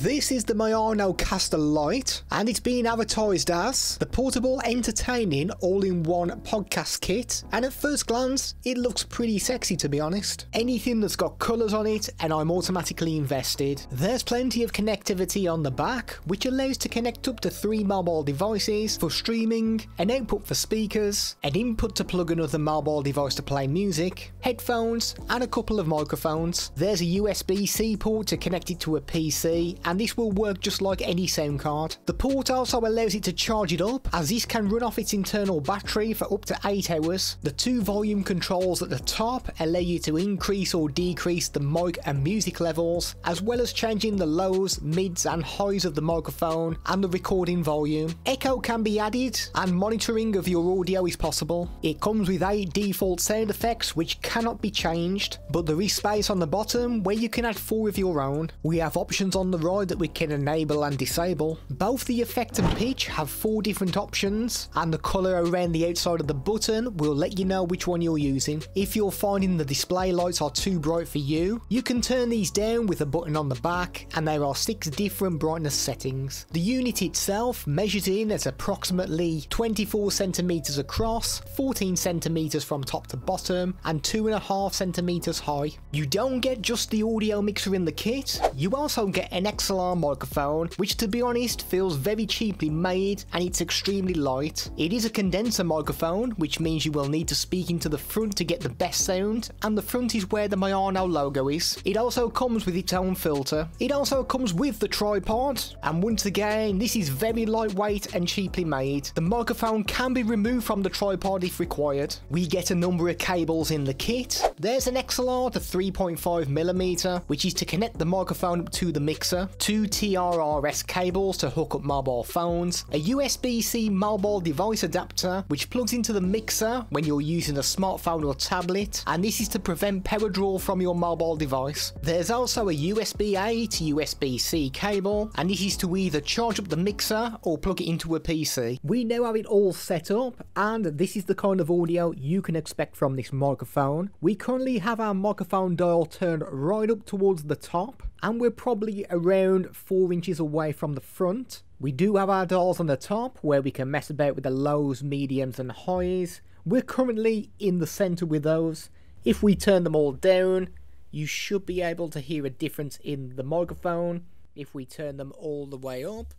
This is the Maonocaster Lite, and it's being advertised as the portable, entertaining, all-in-one podcast kit. And at first glance, it looks pretty sexy, to be honest. Anything that's got colours on it, and I'm automatically invested. There's plenty of connectivity on the back, which allows to connect up to 3 mobile devices for streaming, an output for speakers, an input to plug another mobile device to play music, headphones, and a couple of microphones. There's a USB-C port to connect it to a PC, and this will work just like any sound card. The port also allows it to charge it up, as this can run off its internal battery for up to 8 hours. The 2 volume controls at the top allow you to increase or decrease the mic and music levels, as well as changing the lows, mids and highs of the microphone and the recording volume. Echo can be added and monitoring of your audio is possible. It comes with 8 default sound effects which cannot be changed, but there is space on the bottom where you can add 4 of your own. We have options on the right that we can enable and disable. Both the effect and pitch have 4 different options, and the colour around the outside of the button will let you know which one you're using. If you're finding the display lights are too bright for you, you can turn these down with a button on the back, and there are 6 different brightness settings. The unit itself measures in at approximately 24 centimetres across, 14 centimetres from top to bottom, and 2.5 centimetres high. You don't get just the audio mixer in the kit, you also get an XLR microphone, which to be honest feels very cheaply made, and it's extremely light. It is a condenser microphone, which means you will need to speak into the front to get the best sound, and the front is where the Maono logo is. It also comes with its own filter. It also comes with the tripod, and once again this is very lightweight and cheaply made. The microphone can be removed from the tripod if required. We get a number of cables in the kit. There's an XLR to 3.5mm, which is to connect the microphone up to the mixer. 2 TRRS cables to hook up mobile phones, a USB-C mobile device adapter which plugs into the mixer when you're using a smartphone or tablet, and this is to prevent power draw from your mobile device. There's also a USB-A to USB-C cable, and this is to either charge up the mixer or plug it into a PC. We now have it all set up, and this is the kind of audio you can expect from this microphone. We currently have our microphone dial turned right up towards the top, and we're probably around 4 inches away from the front. We do have our dials on the top where we can mess about with the lows, mediums and highs. We're currently in the centre with those. If we turn them all down, you should be able to hear a difference in the microphone. If we turn them all the way up,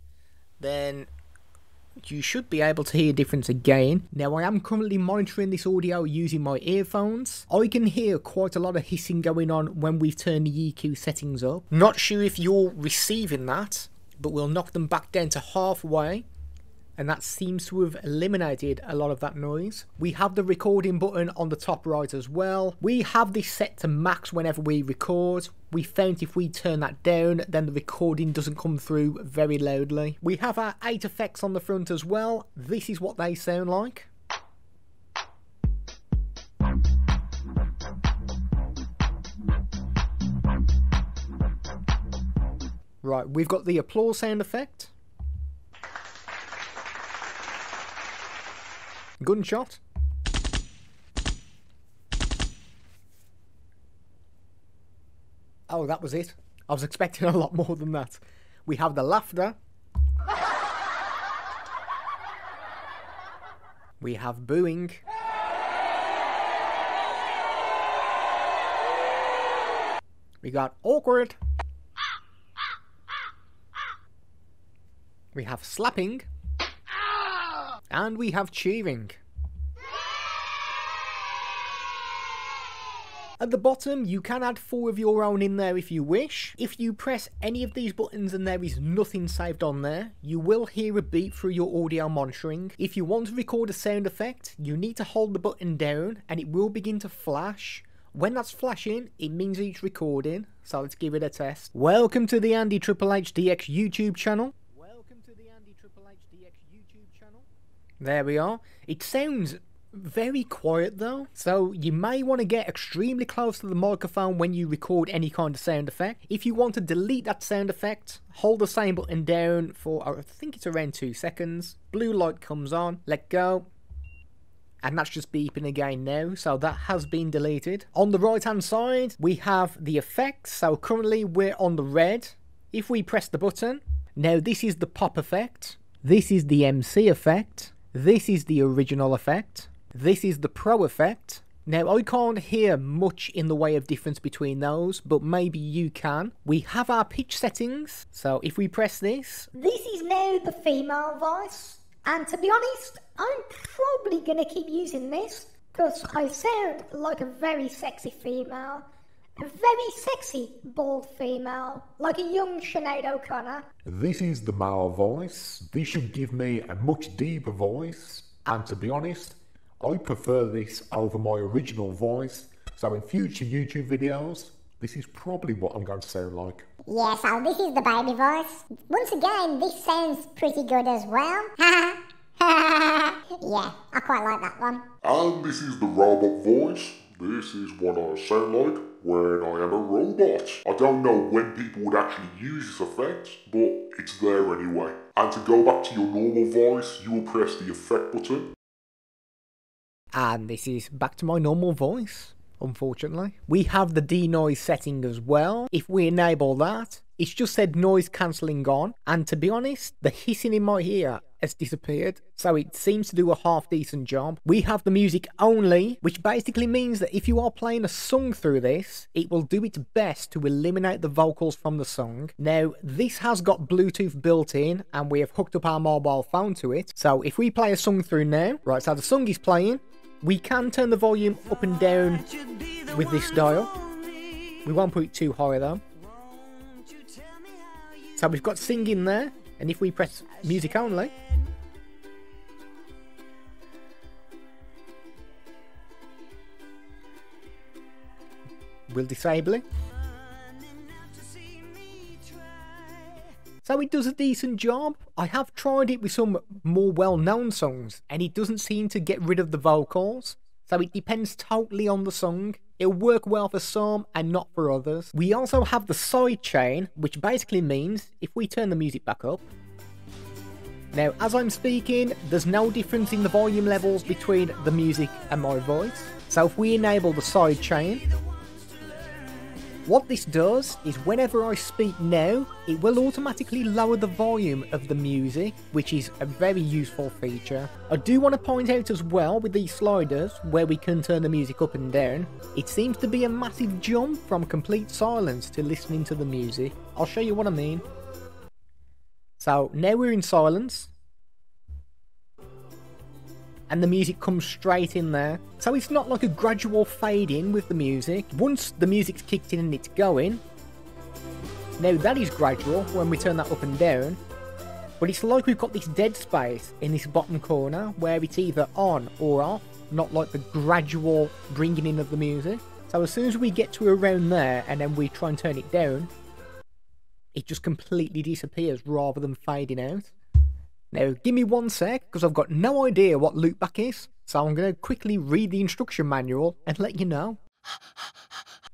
then you should be able to hear a difference again. Now, I am currently monitoring this audio using my earphones. I can hear quite a lot of hissing going on when we've turned the EQ settings up. Not sure if you're receiving that, but we'll knock them back down to halfway, and that seems to have eliminated a lot of that noise. We have the recording button on the top right as well. We have this set to max whenever we record. We found if we turn that down, then the recording doesn't come through very loudly. We have our 8 effects on the front as well. This is what they sound like. Right, we've got the applause sound effect. Gunshot. Oh, that was it. I was expecting a lot more than that. We have the laughter. We have booing. We got awkward. We have slapping. And we have cheering. At the bottom, you can add 4 of your own in there if you wish. If you press any of these buttons and there is nothing saved on there, you will hear a beep through your audio monitoring. If you want to record a sound effect, you need to hold the button down and it will begin to flash. When that's flashing, it means it's recording, so let's give it a test. Welcome to the Andy Triple H DX YouTube channel. There we are. It sounds very quiet though, so you may want to get extremely close to the microphone when you record any kind of sound effect. If you want to delete that sound effect, hold the same button down for, I think it's around 2 seconds. Blue light comes on, let go. And that's just beeping again now, so that has been deleted. On the right hand side, we have the effects. So currently we're on the red. If we press the button, now this is the pop effect, this is the MC effect, this is the original effect, this is the pro effect. Now I can't hear much in the way of difference between those, but maybe you can. We have our pitch settings, so if we press this... This is now the female voice, and to be honest, I'm probably going to keep using this, because I sound like a very sexy female. A very sexy, bald female, like a young Sinead O'Connor. This is the male voice. This should give me a much deeper voice, and to be honest, I prefer this over my original voice, so in future YouTube videos, this is probably what I'm going to sound like. Yeah, so this is the baby voice. Once again, this sounds pretty good as well. Yeah, I quite like that one. And this is the robot voice. This is what I sound like when I am a robot. I don't know when people would actually use this effect, but it's there anyway. And to go back to your normal voice, you will press the effect button. And this is back to my normal voice, unfortunately. We have the denoise setting as well. If we enable that, it's just said noise cancelling on. And to be honest, the hissing in my ear has disappeared, so it seems to do a half-decent job. We have the music only, which basically means that if you are playing a song through this, it will do its best to eliminate the vocals from the song. Now, this has got Bluetooth built in, and we have hooked up our mobile phone to it, so if we play a song through now, right, so the song is playing, we can turn the volume up and down with this dial. We won't put it too high, though. So we've got singing there, and if we press music only, we'll disable it. So it does a decent job. I have tried it with some more well-known songs, and it doesn't seem to get rid of the vocals. So it depends totally on the song. It'll work well for some and not for others. We also have the sidechain, which basically means if we turn the music back up. Now, as I'm speaking, there's no difference in the volume levels between the music and my voice. So if we enable the sidechain, what this does is whenever I speak now, it will automatically lower the volume of the music, which is a very useful feature. I do want to point out as well with these sliders where we can turn the music up and down, it seems to be a massive jump from complete silence to listening to the music. I'll show you what I mean. So now we're in silence, and the music comes straight in there. So it's not like a gradual fade in with the music. Once the music's kicked in and it's going, now that is gradual when we turn that up and down, but it's like we've got this dead space in this bottom corner where it's either on or off, not like the gradual bringing in of the music. So as soon as we get to around there and then we try and turn it down, it just completely disappears rather than fading out. Now, give me one sec, because I've got no idea what loopback is, so I'm going to quickly read the instruction manual and let you know.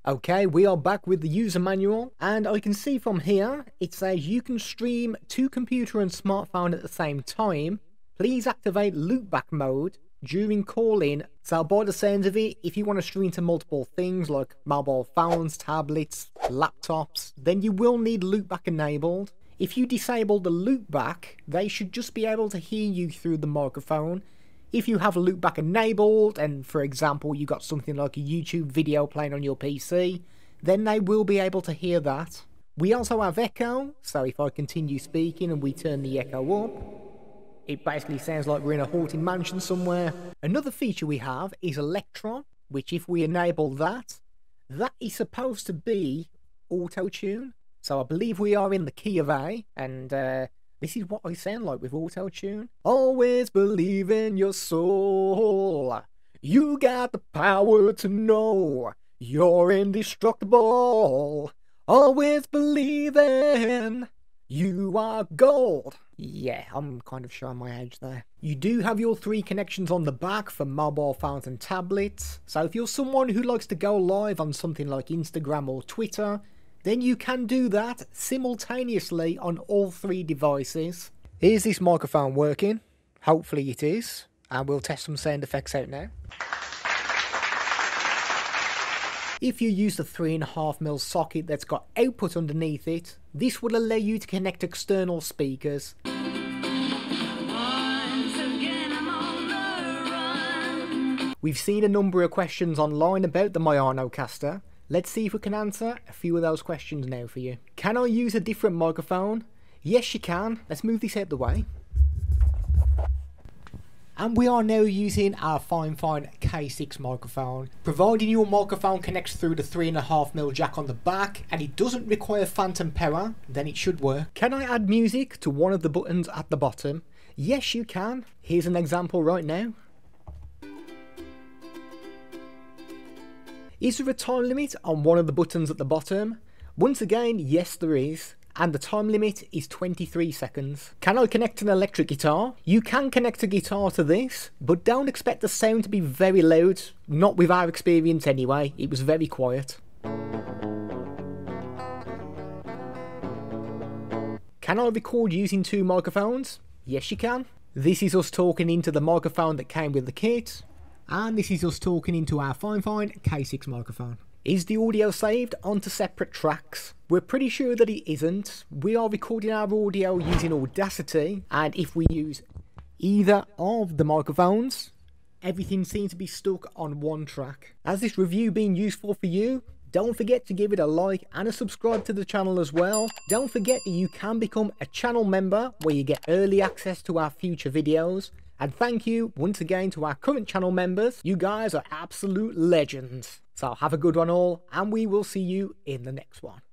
Okay, we are back with the user manual, and I can see from here, it says you can stream to computer and smartphone at the same time. Please activate loopback mode during call-in. So by the sounds of it, if you want to stream to multiple things like mobile phones, tablets, laptops, then you will need loopback enabled. If you disable the loopback, they should just be able to hear you through the microphone. If you have loopback enabled, and for example you got something like a YouTube video playing on your PC, then they will be able to hear that. We also have echo, so if I continue speaking and we turn the echo up, it basically sounds like we're in a haunted mansion somewhere. Another feature we have is electron, which if we enable that, that is supposed to be auto-tune. So I believe we are in the key of A, and this is what I sound like with auto-tune. Always believe in your soul. You got the power to know you're indestructible. Always believe in you are gold. Yeah, I'm kind of showing my age there. You do have your three connections on the back for mobile phones and tablets. So if you're someone who likes to go live on something like Instagram or Twitter, then you can do that simultaneously on all three devices. Is this microphone working? Hopefully it is. And we'll test some sound effects out now. If you use the 3.5mm socket that's got output underneath it, this will allow you to connect external speakers. We've seen a number of questions online about the Maonocaster. Let's see if we can answer a few of those questions now for you. Can I use a different microphone? Yes, you can. Let's move this out the way. And we are now using our Fifine K6 microphone. Providing your microphone connects through the 3.5mm jack on the back and it doesn't require phantom power, then it should work. Can I add music to one of the buttons at the bottom? Yes, you can. Here's an example right now. Is there a time limit on one of the buttons at the bottom? Once again, yes there is, and the time limit is 23 seconds. Can I connect an electric guitar? You can connect a guitar to this, but don't expect the sound to be very loud, not with our experience anyway, it was very quiet. Can I record using two microphones? Yes you can. This is us talking into the microphone that came with the kit. And this is us talking into our Fifine K6 microphone. Is the audio saved onto separate tracks? We're pretty sure that it isn't. We are recording our audio using Audacity, and if we use either of the microphones, everything seems to be stuck on one track. Has this review been useful for you? Don't forget to give it a like and a subscribe to the channel as well. Don't forget that you can become a channel member where you get early access to our future videos. And thank you once again to our current channel members. You guys are absolute legends. So have a good one all, and we will see you in the next one.